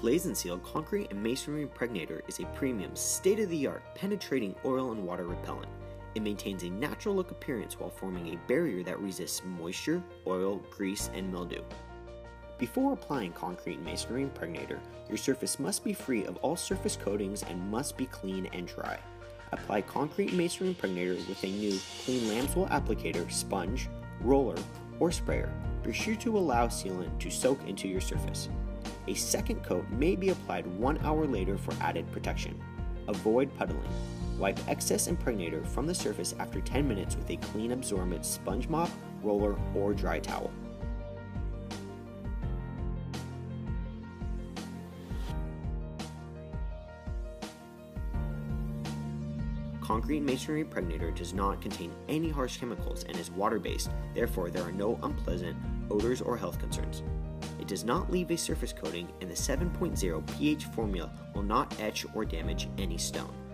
Glaze 'N Seal Concrete and Masonry Impregnator is a premium, state-of-the-art, penetrating oil and water repellent. It maintains a natural look appearance while forming a barrier that resists moisture, oil, grease, and mildew. Before applying concrete and masonry impregnator, your surface must be free of all surface coatings and must be clean and dry. Apply concrete and masonry impregnator with a new clean lambswool applicator, sponge, roller, or sprayer. Be sure to allow sealant to soak into your surface. A second coat may be applied 1 hour later for added protection. Avoid puddling. Wipe excess impregnator from the surface after 10 minutes with a clean absorbent sponge mop, roller, or dry towel. Concrete and masonry impregnator does not contain any harsh chemicals and is water-based, therefore there are no unpleasant odors or health concerns. It does not leave a surface coating, and the 7.0 pH formula will not etch or damage any stone.